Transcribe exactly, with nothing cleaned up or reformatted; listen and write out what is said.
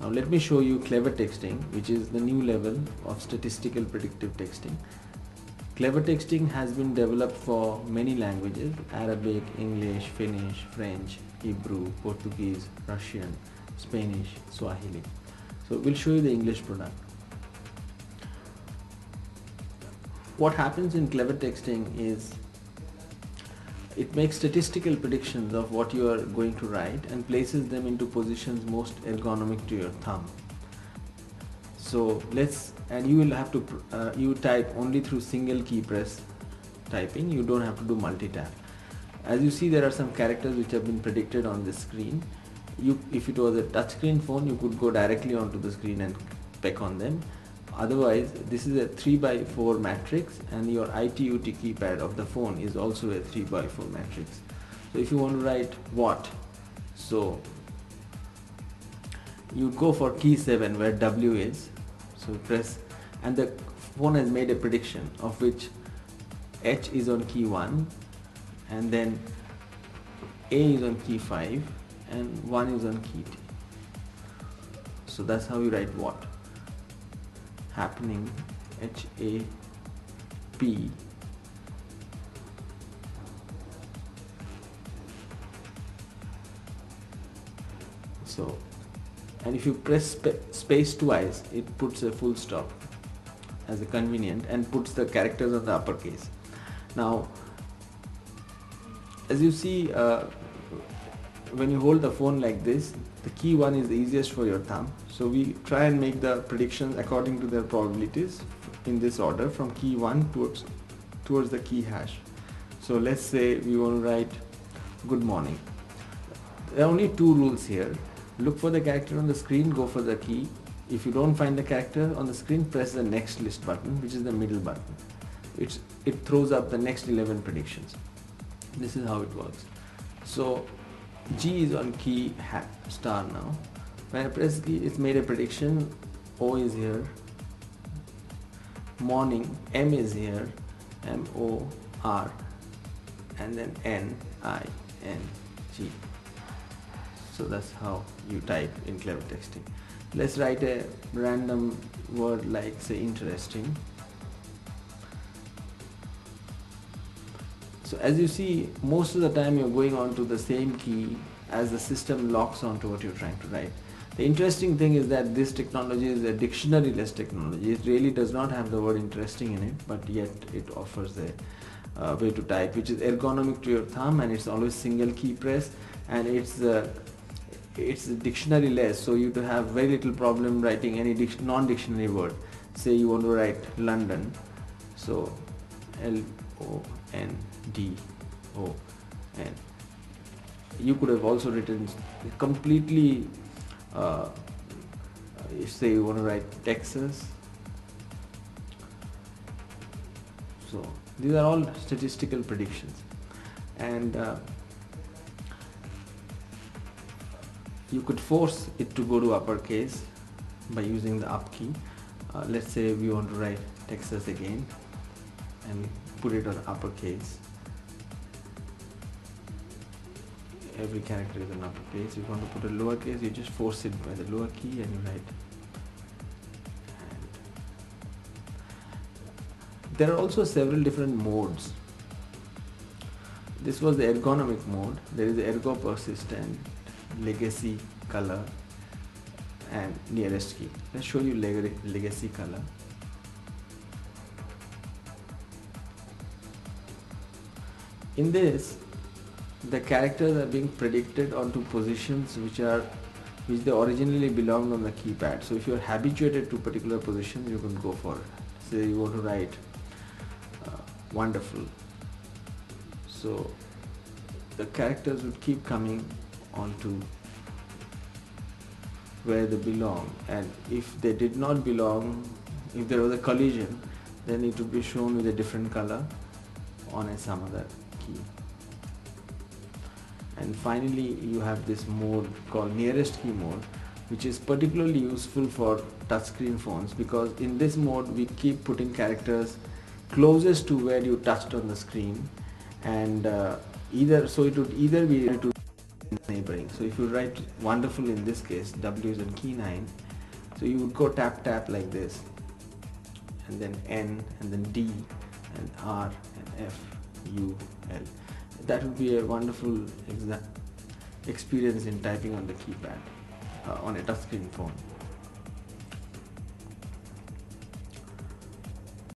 Now let me show you clever texting, which is the new level of statistical predictive texting. Clever texting has been developed for many languages: Arabic, English, Finnish, French, Hebrew, Portuguese, Russian, Spanish, Swahili. So we'll show you the English product. What happens in clever texting is it makes statistical predictions of what you are going to write and places them into positions most ergonomic to your thumb. So let's, and you will have to, uh, you type only through single key press typing, you don't have to do multi-tap. As you see, there are some characters which have been predicted on this screen. You, if it was a touchscreen phone, you could go directly onto the screen and peck on them. Otherwise, this is a three by four matrix, and your I T U T keypad of the phone is also a three by four matrix. So if you want to write what, so you go for key seven where W is, so press, and the phone has made a prediction of which H is on key one, and then A is on key five, and one is on key two. So that's how you write what. Happening, H A P so, and if you press sp space twice, it puts a full stop as a convenient and puts the characters on the uppercase. Now as you see, uh, when you hold the phone like this, the key one is the easiest for your thumb. So we try and make the predictions according to their probabilities in this order from key one towards, towards the key hash. So let's say we want to write good morning. There are only two rules here. Look for the character on the screen, go for the key. If you don't find the character on the screen, press the next list button, which is the middle button. It's, it throws up the next eleven predictions. This is how it works. So G is on key star now. When I press G, it's made a prediction. O is here. Morning. M is here. M O R, and then N I N G. So that's how you type in clever texting. Let's write a random word like, say, interesting. So as you see, most of the time you're going on to the same key as the system locks onto what you're trying to write. The interesting thing is that this technology is a dictionary-less technology. It really does not have the word interesting in it, but yet it offers a uh, way to type which is ergonomic to your thumb, and it's always single key press, and it's uh, it's dictionary-less, so you to have very little problem writing any non-dictionary word. Say you want to write London, so L O N D O N. You could have also written completely, uh, if say you want to write Texas. So these are all statistical predictions, and uh, you could force it to go to uppercase by using the up key. Uh, let's say we want to write Texas again and put it on uppercase. Every character is an uppercase. You want to put a lowercase, you just force it by the lower key and you write. And there are also several different modes. This was the ergonomic mode. There is the ergo persistent, legacy, color, and nearest key. Let's show you leg legacy color. In this, the characters are being predicted onto positions which are which they originally belonged on the keypad. So if you are habituated to particular positions, you can go for it. Say you want to write uh, wonderful. So the characters would keep coming onto where they belong, and if they did not belong, if there was a collision, then it would be shown with a different color on some other key. And finally, you have this mode called nearest key mode, which is particularly useful for touchscreen phones, because in this mode we keep putting characters closest to where you touched on the screen, and uh, either so it would either be to neighboring. So if you write wonderful in this case, W is on key nine, so you would go tap tap like this, and then N, and then D, and R, and F, U, L. That would be a wonderful experience in typing on the keypad uh, on a touchscreen phone.